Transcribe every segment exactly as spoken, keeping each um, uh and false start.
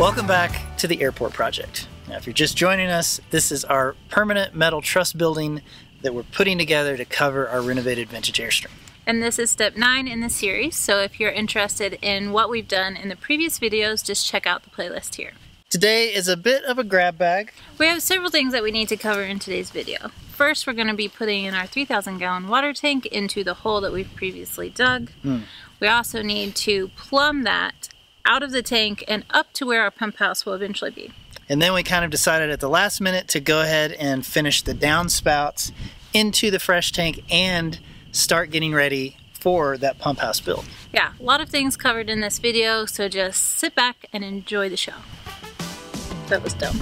Welcome back to the airport project. Now, if you're just joining us, this is our permanent metal truss building that we're putting together to cover our renovated vintage Airstream. And this is step nine in the series, so if you're interested in what we've done in the previous videos, just check out the playlist here. Today is a bit of a grab bag. We have several things that we need to cover in today's video. First, we're going to be putting in our three thousand gallon water tank into the hole that we've previously dug. Mm. We also need to plumb that out of the tank and up to where our pump house will eventually be. And then we kind of decided at the last minute to go ahead and finish the downspouts into the fresh tank and start getting ready for that pump house build. Yeah, a lot of things covered in this video, so just sit back and enjoy the show. That was dumb.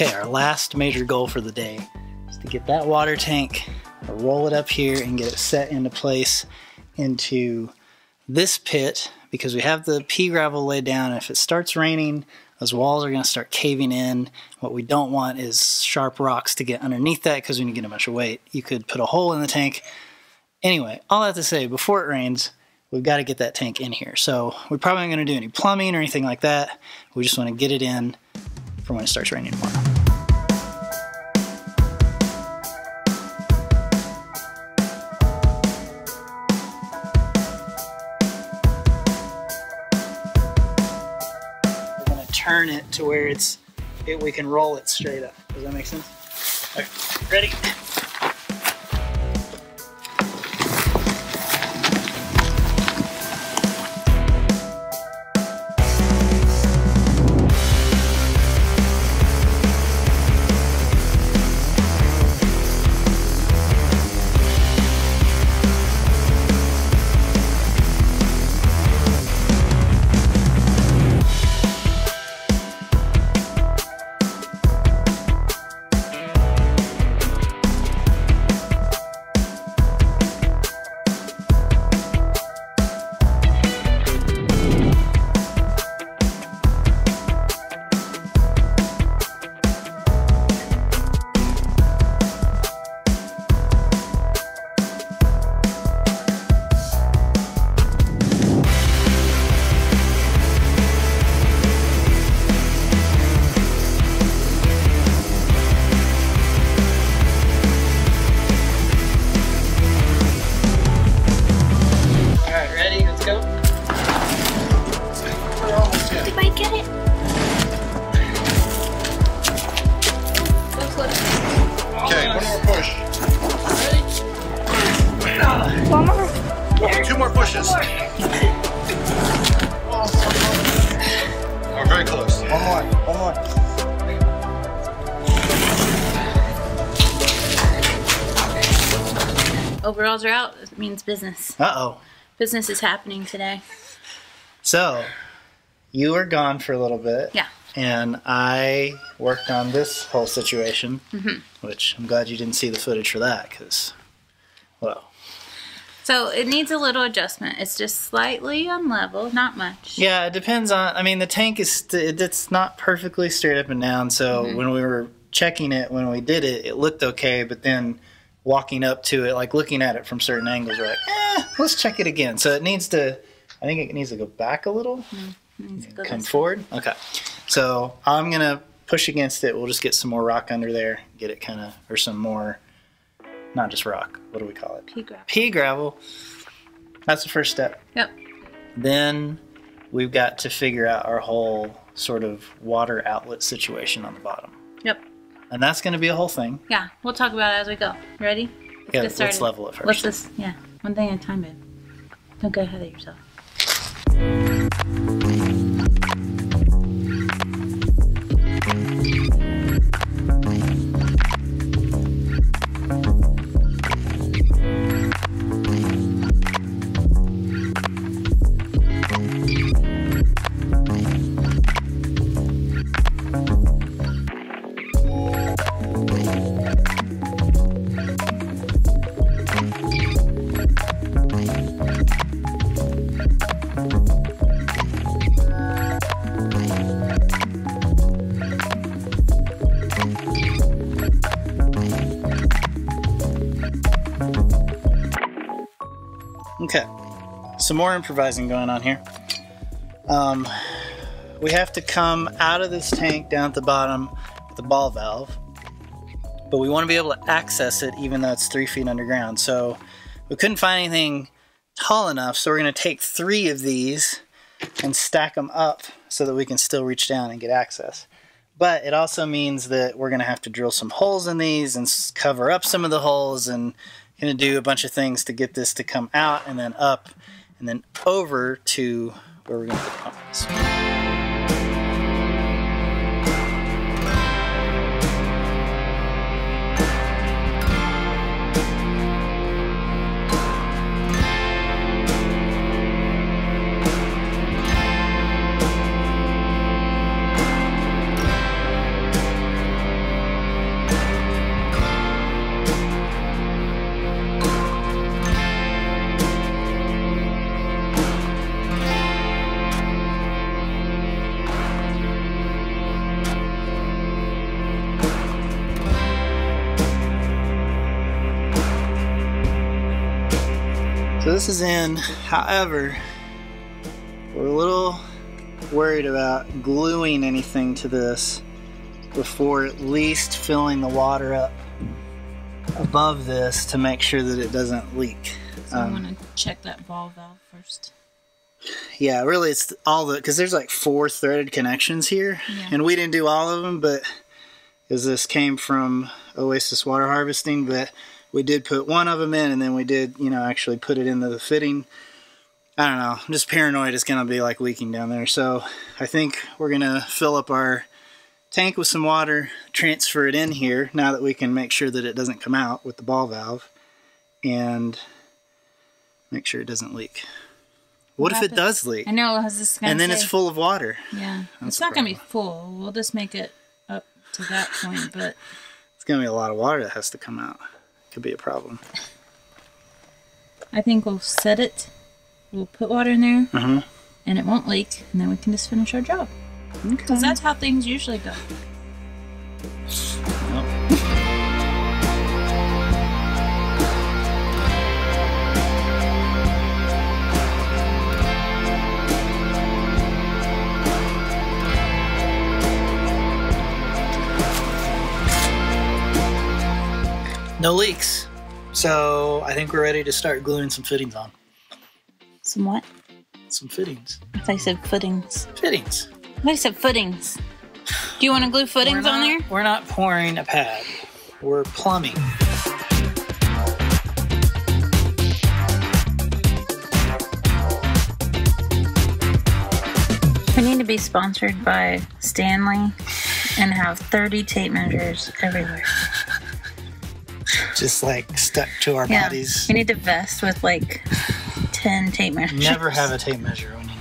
Okay, our last major goal for the day is to get that water tank, roll it up here and get it set into place into this pit, because we have the pea gravel laid down, and if it starts raining, those walls are going to start caving in. What we don't want is sharp rocks to get underneath that, because when you get a bunch of weight, you could put a hole in the tank. Anyway, all that to say, before it rains, we've got to get that tank in here. So we're probably not going to do any plumbing or anything like that. We just want to get it in for when it starts raining tomorrow. Turn it to where it's it, we can roll it straight up. Does that make sense? All right, ready? Overalls are out. It means business. Uh-oh. Business is happening today. So, you were gone for a little bit. Yeah. And I worked on this whole situation, mm-hmm. which I'm glad you didn't see the footage for that, because, well. So, it needs a little adjustment. It's just slightly unlevel, not much. Yeah, it depends on, I mean, the tank is, it's not perfectly straight up and down, so mm-hmm. when we were checking it, when we did it, it looked okay, but then walking up to it, like looking at it from certain angles, we're like, eh, let's check it again. So it needs to, I think it needs to go back a little, mm-hmm. come forward. Okay, so I'm gonna push against it. We'll just get some more rock under there, get it kind of, or some more, not just rock, what do we call it? Pea gravel. Pea gravel, that's the first step. Yep. Then we've got to figure out our whole sort of water outlet situation on the bottom. Yep. And that's going to be a whole thing. Yeah, we'll talk about it as we go. Ready? Let's yeah, get started. Let's level it first. Let's just, yeah, one thing at a time, babe. Don't get ahead of yourself. Okay, some more improvising going on here. Um, we have to come out of this tank down at the bottom with the ball valve, but we want to be able to access it even though it's three feet underground. So we couldn't find anything tall enough, so we're going to take three of these and stack them up so that we can still reach down and get access. But it also means that we're going to have to drill some holes in these and cover up some of the holes, and going to do a bunch of things to get this to come out and then up and then over to where we're going to put the pumps. So this is in, however, we're a little worried about gluing anything to this before at least filling the water up above this to make sure that it doesn't leak. So um, I want to check that ball valve first. Yeah, really it's all the, because there's like four threaded connections here, yeah. And we didn't do all of them, but because this came from Oasis Water Harvesting, but we did put one of them in, and then we did, you know, actually put it into the fitting. I don't know. I'm just paranoid it's going to be, like, leaking down there. So I think we're going to fill up our tank with some water, transfer it in here, now that we can make sure that it doesn't come out with the ball valve, and make sure it doesn't leak. What, what if it does leak? I know. I was just gonna and then say, it's full of water. Yeah. That's it's not going to be full. We'll just make it up to that point, but... It's going to be a lot of water that has to come out. Could be a problem. I think we'll set it, we'll put water in there, uh-huh. And it won't leak, and then we can just finish our job. Okay. Because that's how things usually go. No leaks. So I think we're ready to start gluing some fittings on. Some what? Some fittings. I thought you said footings. Fittings. I thought you said footings. Do you want to glue footings not, on there? We're not pouring a pad. We're plumbing. We need to be sponsored by Stanley and have thirty tape measures everywhere. Just like stuck to our yeah. bodies. We need to vest with like ten tape measures. Never have a tape measure when you need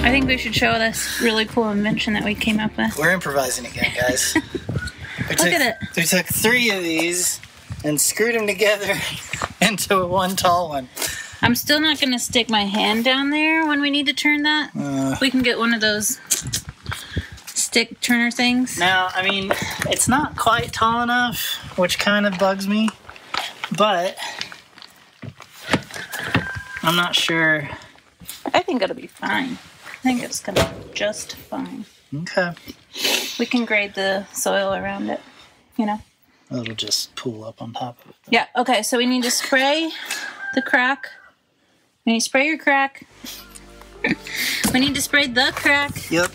I think we should show this really cool invention that we came up with. We're improvising again, guys. Look took, at it. We took three of these and screwed them together into one tall one. I'm still not going to stick my hand down there when we need to turn that. Uh, we can get one of those stick turner things. Now, I mean, it's not quite tall enough, which kind of bugs me, but I'm not sure... I think it'll be fine. I think it's gonna be just fine. Okay. We can grade the soil around it, you know. It'll just pool up on top of it. Though. Yeah, okay, so we need to spray the crack. We need to spray your crack. We need to spray the crack. Yep.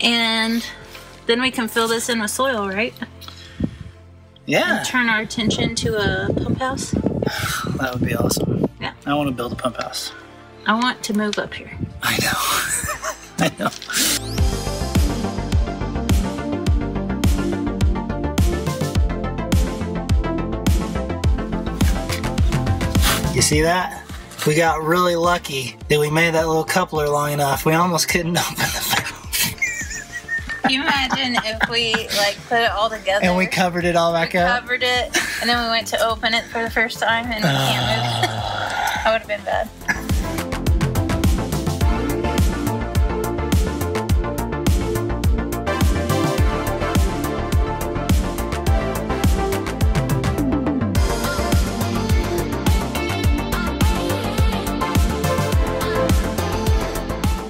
And then we can fill this in with soil, right? Yeah. And turn our attention to a pump house. That would be awesome. Yeah. I want to build a pump house. I want to move up here. I know. I know. You see that? We got really lucky that we made that little coupler long enough. We almost couldn't open the valve. Can you imagine if we like put it all together? And we covered it all back we up? covered it, and then we went to open it for the first time and we uh, can't move it. That would have been bad.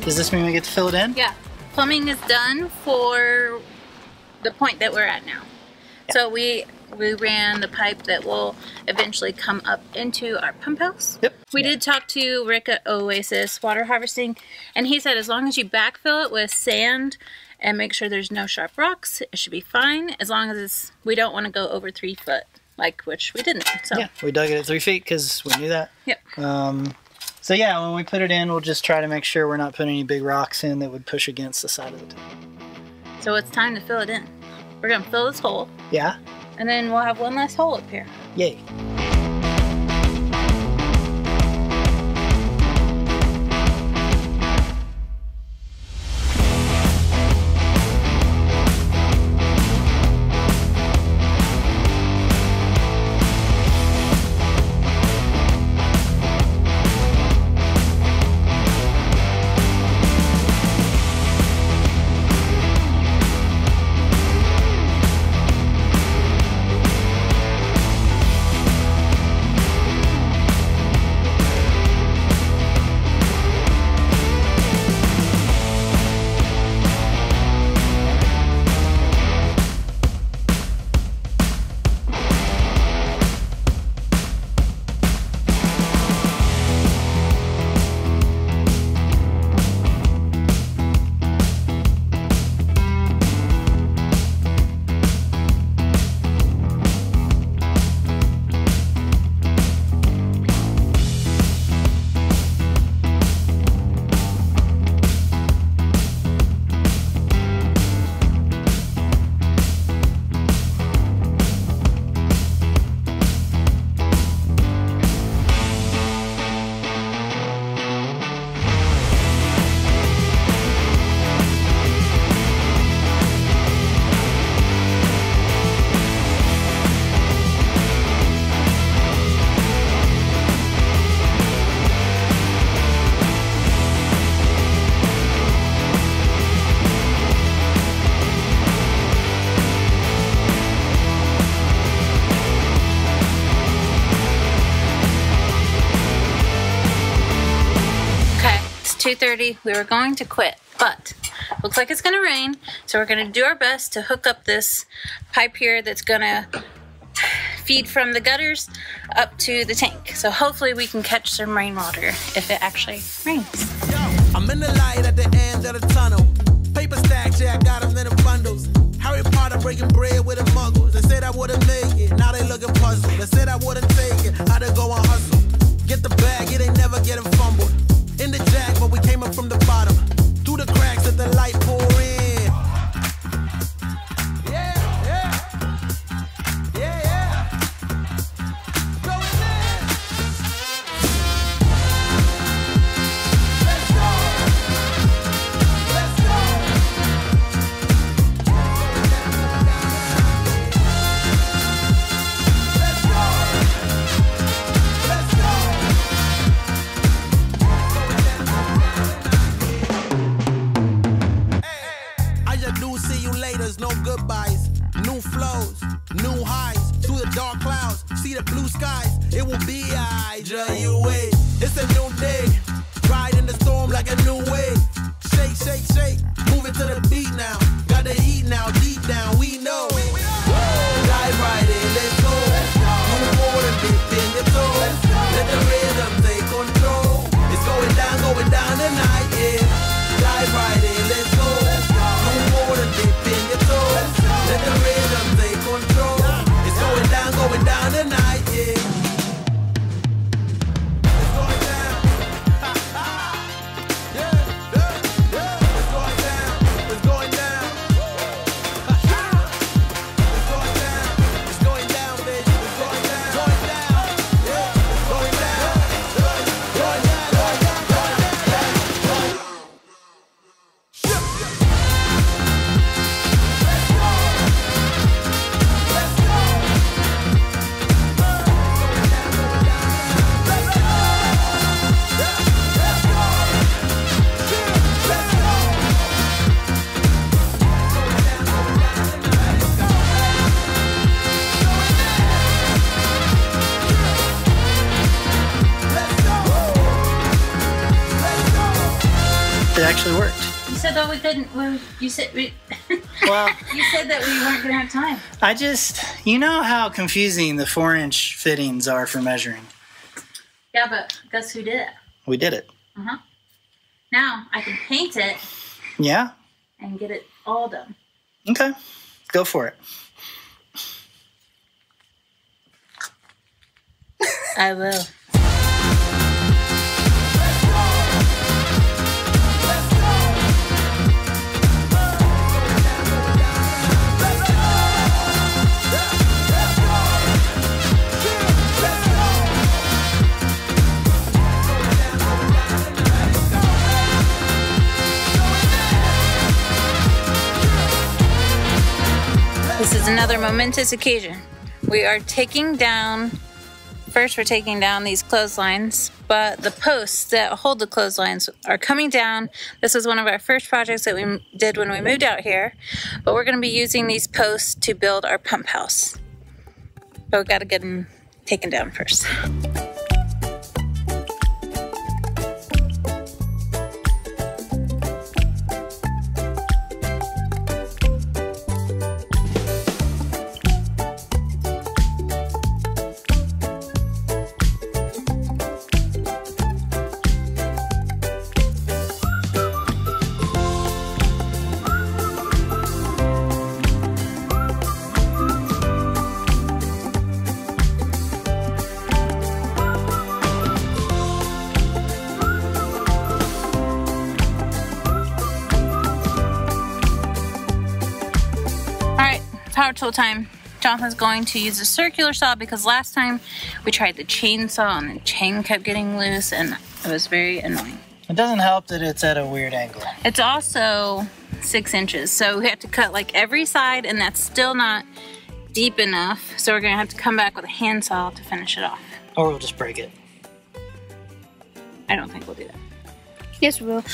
Does this mean we get to fill it in? Yeah. Plumbing is done for the point that we're at now. Yeah. So we we ran the pipe that will eventually come up into our pump house. Yep. We yeah. did talk to Rick at Oasis Water Harvesting, and he said as long as you backfill it with sand and make sure there's no sharp rocks, it should be fine. As long as it's, we don't want to go over three foot, like which we didn't. So. Yeah, we dug it at three feet because we knew that. Yep. Um, So yeah, when we put it in, we'll just try to make sure we're not putting any big rocks in that would push against the side of the tank. So it's time to fill it in. We're gonna fill this hole. Yeah. And then we'll have one last hole up here. Yay. two thirty, we were going to quit, but looks like it's gonna rain, so we're gonna do our best to hook up this pipe here that's gonna feed from the gutters up to the tank. So hopefully we can catch some rainwater if it actually rains. Yo, I'm in the light at the end of the tunnel. Paper stacks, yeah, I got them in the bundles. Harry Potter breaking bread with the muggles. They said I wouldn't make it, now they looking puzzled. They said I wouldn't take it, now they go and hustle. Get the bag, it ain't never getting fumbled. In the jack, but we came up from the bottom. Through the cracks that the light pour in. Yeah, yeah. Yeah, yeah. Go in there. Let's go. Let's go. Let's go. Let's go. Let's go. No goodbyes, new flows, new highs. Through the dark clouds, see the blue skies. It will be I, J U A. It's a new day, ride in the storm like a new wave. Shake, shake, shake, move it to the beat now. Got the heat now. the rhythm they control. It's going down, going down tonight, yeah. Dive right in, let's go. No more than dipping your toes. Let the rhythm they control. It's going down, going down tonight, yeah. It actually worked. You said that we couldn't. Well, you said we. Well, you said that we weren't gonna have time. I just, you know how confusing the four-inch fittings are for measuring. Yeah, but guess who did it? We did it. Uh huh. Now I can paint it. Yeah. And get it all done. Okay, go for it. I will. This is another momentous occasion. We are taking down, first we're taking down these clotheslines, but the posts that hold the clotheslines are coming down. This was one of our first projects that we did when we moved out here, but we're gonna be using these posts to build our pump house. But we gotta get them taken down first. Power tool time. Jonathan's going to use a circular saw because last time we tried the chainsaw and the chain kept getting loose and it was very annoying. It doesn't help that it's at a weird angle. It's also six inches, so we have to cut like every side and that's still not deep enough. So we're gonna have to come back with a handsaw to finish it off. Or we'll just break it. I don't think we'll do that. Yes, we will.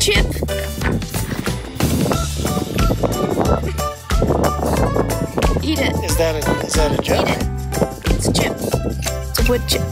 Chip. Eat it. Is that a, is that a chip? Eat it. It's a chip. It's a wood chip.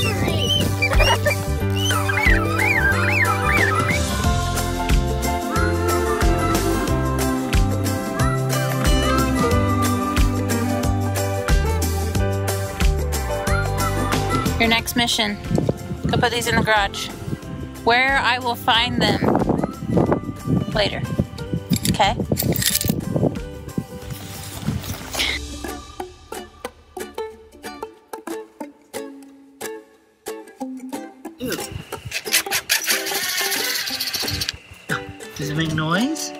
Sorcery! mission. Go put these in the garage. Where I will find them later. Okay? Ew. Does it make noise?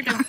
What?